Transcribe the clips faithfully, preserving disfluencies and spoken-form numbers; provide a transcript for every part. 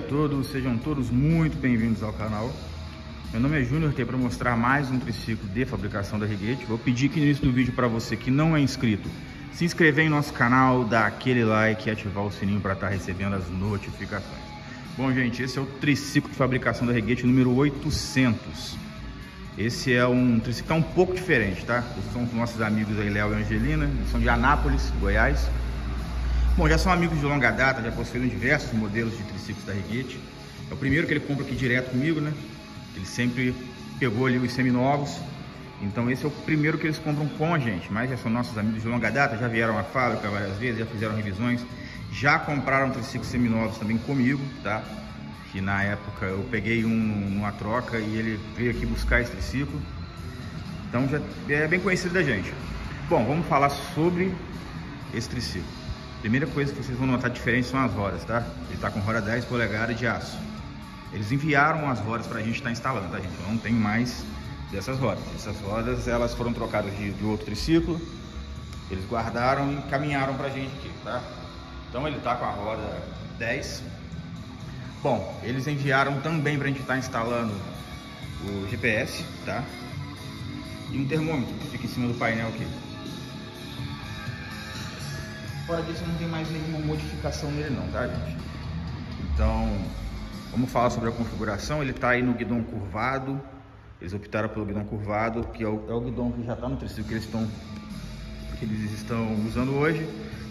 dia a todos, sejam todos muito bem-vindos ao canal. Meu nome é Júnior Riguete, para mostrar mais um triciclo de fabricação da Riguete. Vou pedir aqui no início do vídeo para você que não é inscrito, se inscrever em nosso canal, dar aquele like e ativar o sininho para estar recebendo as notificações. Bom, gente, esse é o triciclo de fabricação da Riguete número oitocentos. Esse é um triciclo um pouco diferente, tá? São os nossos amigos aí, Léo e Angelina, eles são de Anápolis, Goiás. Bom, já são amigos de longa data, já possuíram diversos modelos de triciclos da Riguete. É o primeiro que ele compra aqui direto comigo, né? Ele sempre pegou ali os seminovos. Então esse é o primeiro que eles compram com a gente. Mas já são nossos amigos de longa data, já vieram à fábrica várias vezes, já fizeram revisões. Já compraram triciclos seminovos também comigo, tá? Que na época eu peguei um numa troca e ele veio aqui buscar esse triciclo. Então já é bem conhecido da gente. Bom, vamos falar sobre esse triciclo. Primeira coisa que vocês vão notar diferente são as rodas, tá? Ele está com roda dez polegadas de aço. Eles enviaram as rodas para a gente estar tá instalando, tá, gente? Eu não tenho mais dessas rodas. Essas rodas, elas foram trocadas de, de outro triciclo. Eles guardaram e encaminharam para a gente aqui, tá? Então ele está com a roda dez. Bom, eles enviaram também para a gente estar tá instalando o G P S, tá? E um termômetro que fica em cima do painel aqui. Fora disso, não tem mais nenhuma modificação nele não, tá, gente? Então, vamos falar sobre a configuração. Ele tá aí no guidão curvado. Eles optaram pelo guidão curvado, que é o, é o guidão que já tá no triciclo que eles estão que eles estão usando hoje.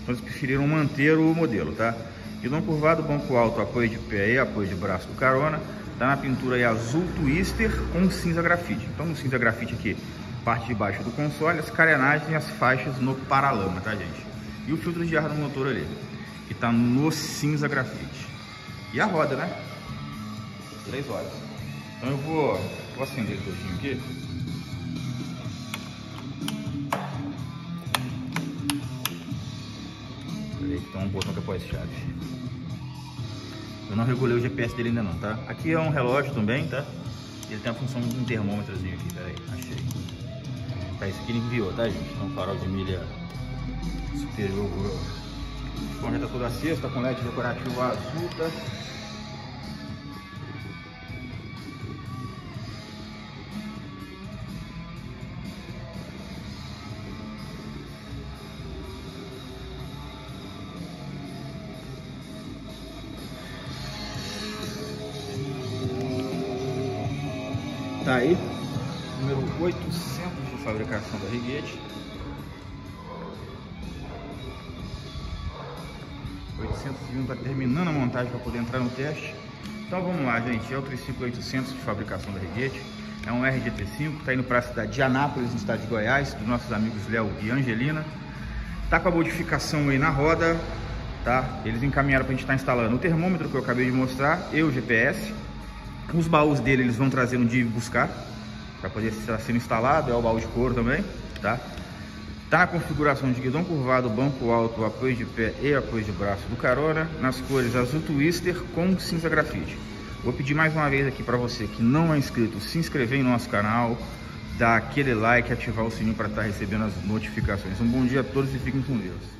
Então, eles preferiram manter o modelo, tá? Guidão curvado, banco alto, apoio de pé e apoio de braço do carona. Tá na pintura aí azul twister com cinza grafite. Então, o cinza grafite aqui, parte de baixo do console, as carenagens e as faixas no paralama, tá, gente? E o filtro de ar do motor ali, que tá no cinza grafite. E a roda, né? Três horas. Então eu vou, vou acender o todinho aqui. Peraí, que tem um botão que é pós-chave. Eu não regulei o G P S dele ainda não, tá? Aqui é um relógio também, tá? Ele tem a função de um termômetrozinho aqui, peraí, achei. Tá, isso aqui ele enviou, tá, gente? Então farol de milha superior. Bom, já tá toda aceso, tá com L E D decorativo azul, tá? Tá aí, número oitocentos de fabricação da Riguete. oitocentos e um está terminando a montagem para poder entrar no teste. Então vamos lá, gente. É o triciclo oitocentos de fabricação da Riguete. É um R G T cinco, está indo para a cidade de Anápolis, no estado de Goiás, dos nossos amigos Léo e Angelina. Tá com a modificação aí na roda, tá? Eles encaminharam para a gente estar tá instalando o termômetro que eu acabei de mostrar e o G P S. Os baús dele eles vão trazer no dia de buscar, para poder estar sendo instalado. É o baú de couro também, tá? Tá na configuração de guidão curvado, banco alto, apoio de pé e apoio de braço do carona, nas cores azul twister com cinza grafite. Vou pedir mais uma vez aqui para você que não é inscrito, se inscrever em nosso canal, dar aquele like e ativar o sininho para estar recebendo as notificações. Um bom dia a todos e fiquem com Deus.